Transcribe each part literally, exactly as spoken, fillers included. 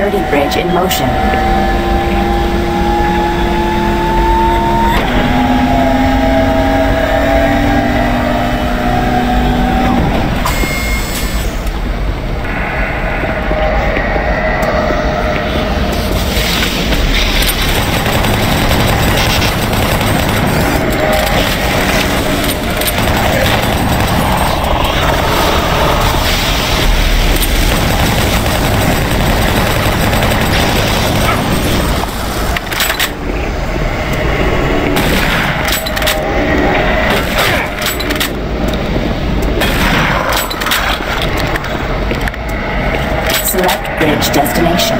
security bridge in motion. Select bridge destination.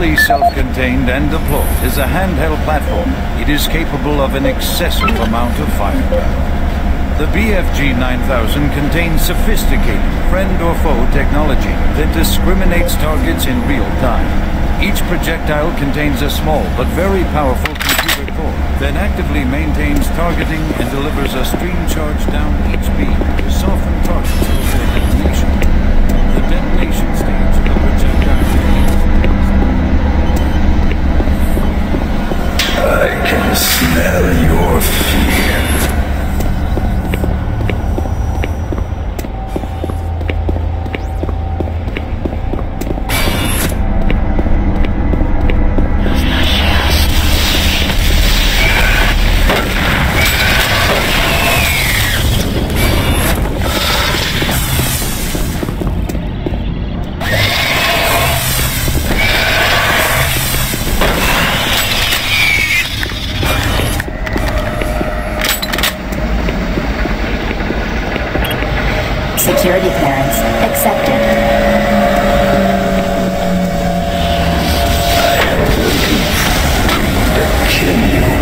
fully self-contained and deployed as a handheld platform, it is capable of an excessive amount of firepower. The B F G nine thousand contains sophisticated friend or foe technology that discriminates targets in real time. Each projectile contains a small but very powerful computer core that actively maintains targeting and delivers a stream charge down each beam to soften targets before detonation. The detonation stage of the projectile I can smell your fear. Security clearance accepted. I am looking to kill you.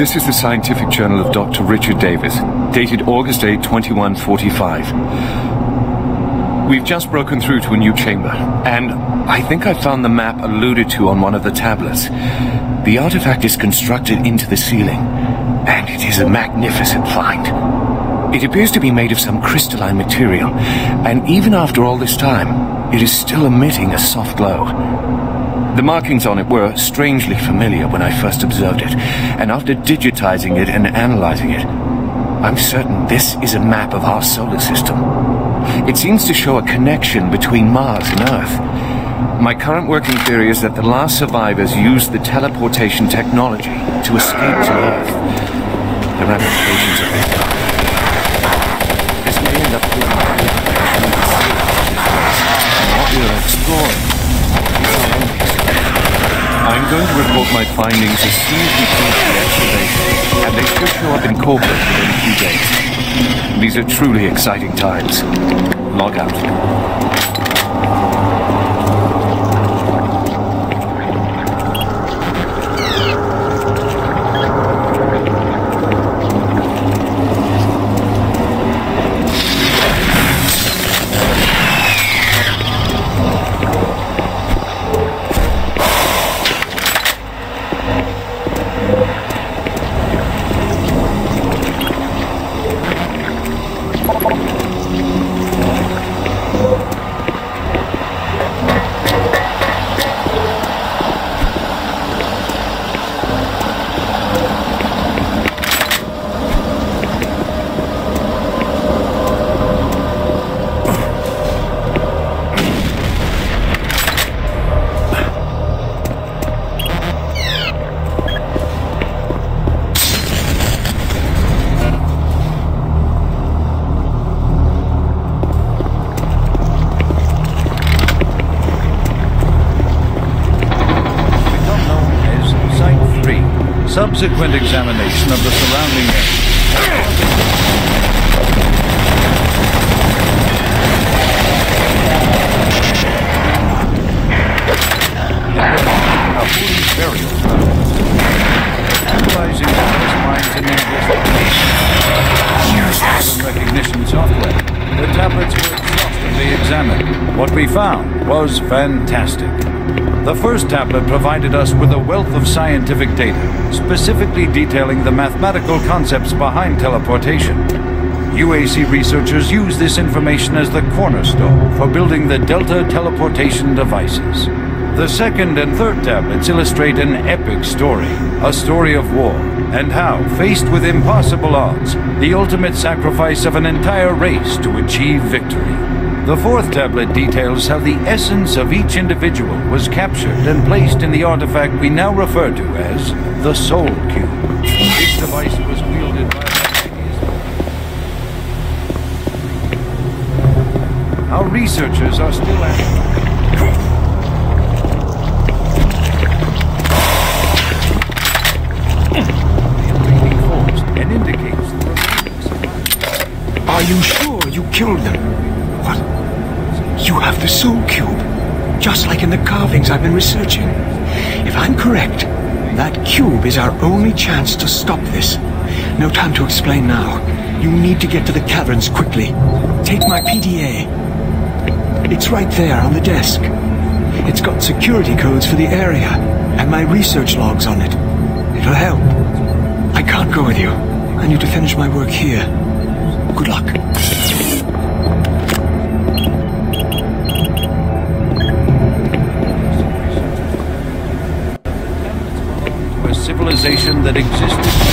This is the scientific journal of Doctor Richard Davis, dated August eighth, twenty-one forty-five. We've just broken through to a new chamber, and I think I found the map alluded to on one of the tablets. The artifact is constructed into the ceiling, and it is a magnificent find. It appears to be made of some crystalline material, and even after all this time, it is still emitting a soft glow. The markings on it were strangely familiar when I first observed it, and after digitizing it and analyzing it, I'm certain this is a map of our solar system. It seems to show a connection between Mars and Earth. My current working theory is that the last survivors used the teleportation technology to escape to Earth. The ramifications of this are this may end up being what we are exploring. I'm going to report my findings as soon as we finish the excavation, and they should show up in corporate within a few days. These are truly exciting times. Log out. Subsequent examination of the surrounding area. A holy burial ground. Utilizing various minds and investigation. Recognition software. The tablets were exhaustively examined. What we found was fantastic. The first tablet provided us with a wealth of scientific data, specifically detailing the mathematical concepts behind teleportation. U A C researchers use this information as the cornerstone for building the Delta teleportation devices. The second and third tablets illustrate an epic story, a story of war, and how, faced with impossible odds, the ultimate sacrifice of an entire race to achieve victory. The fourth tablet details how the essence of each individual was captured and placed in the artifact we now refer to as the Soul Cube. This device was wielded by Magnesium. Our researchers are still at it. Are you sure you killed them? What? You have the Soul Cube, just like in the carvings I've been researching. If I'm correct, that cube is our only chance to stop this. No time to explain now. You need to get to the caverns quickly. Take my P D A. It's right there on the desk. It's got security codes for the area, and my research logs on it. It'll help. I can't go with you. I need to finish my work here. Good luck. Civilization that existed.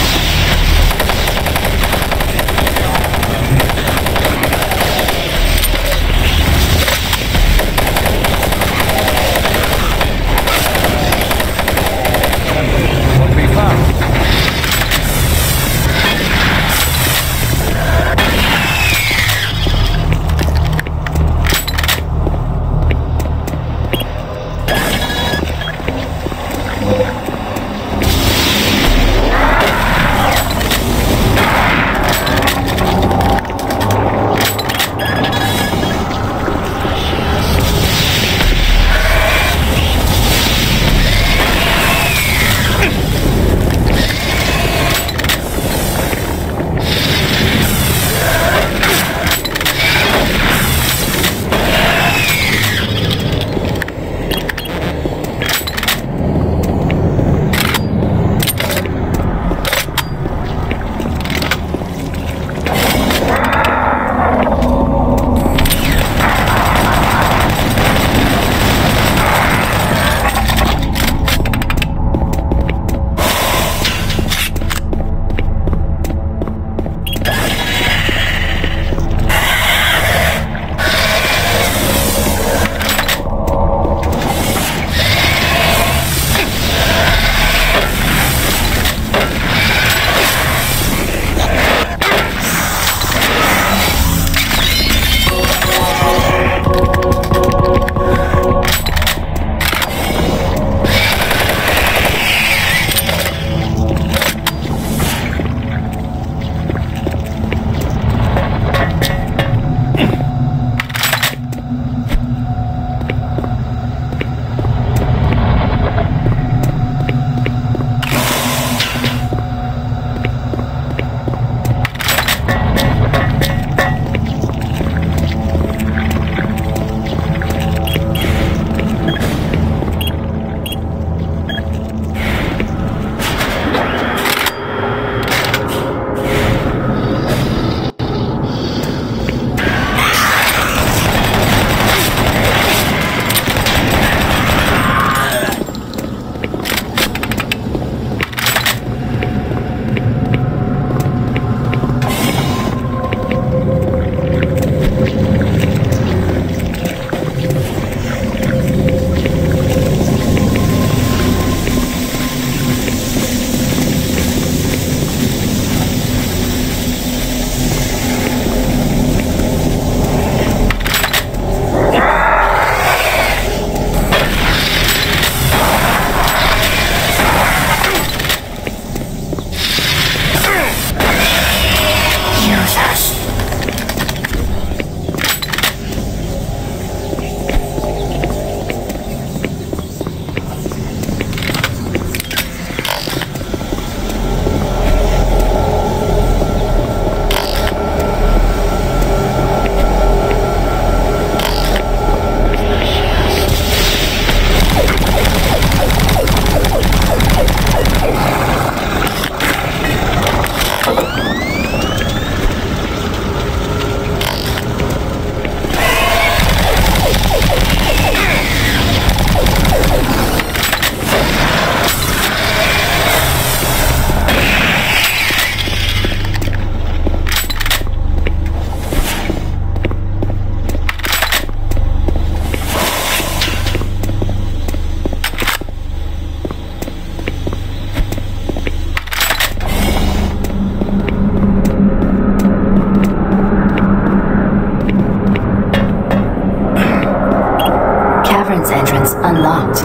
Entrance entrance unlocked.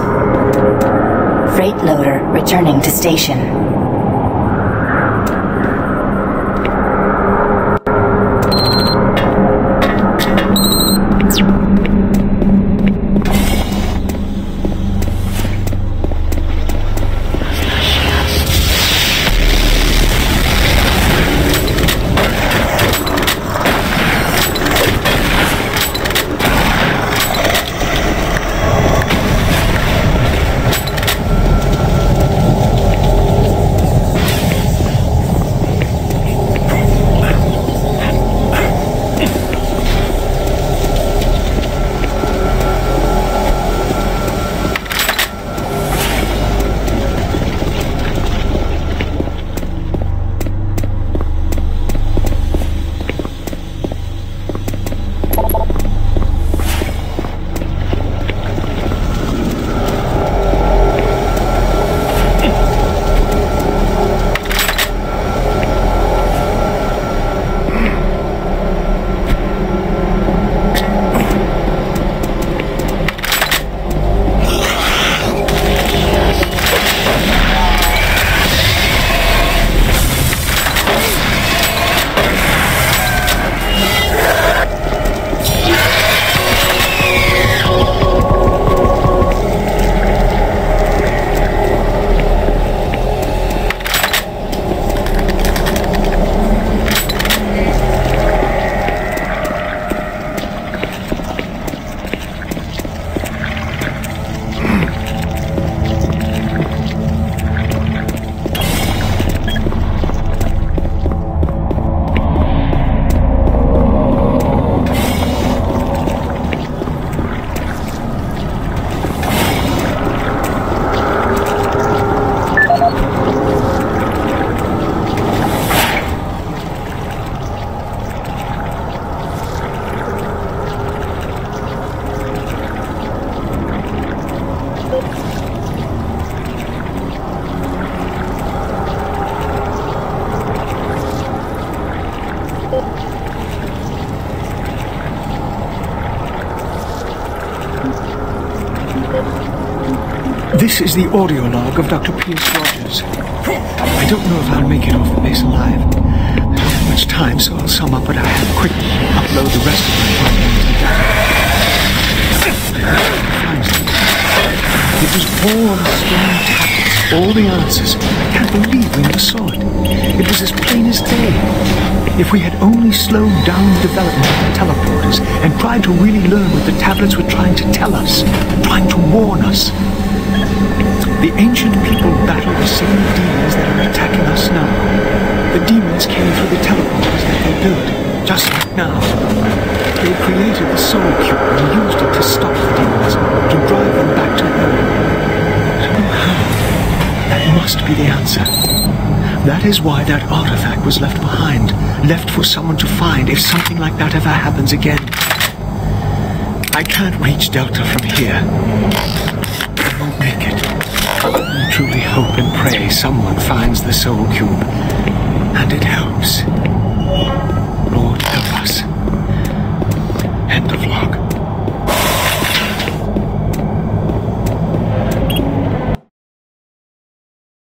Freight loader returning to station. This is the audio log of Doctor Pierce Rogers. I don't know if I'll make it off the base alive. I don't have much time, so I'll sum up what I have quickly and upload the rest of my findings to Delta. It was all on the stone tablets, all the answers. I can't believe we never saw it. It was as plain as day. If we had only slowed down the development of the teleporters and tried to really learn what the tablets were trying to tell us, trying to warn us. The ancient people battled the same demons that are attacking us now. The demons came through the teleporters that they built, just like now. They created the Soul Cube and used it to stop the demons, to drive them back to Earth. Somehow, that must be the answer. That is why that artifact was left behind, left for someone to find if something like that ever happens again. I can't reach Delta from here. I won't make it. I truly hope and pray someone finds the Soul Cube, and it helps.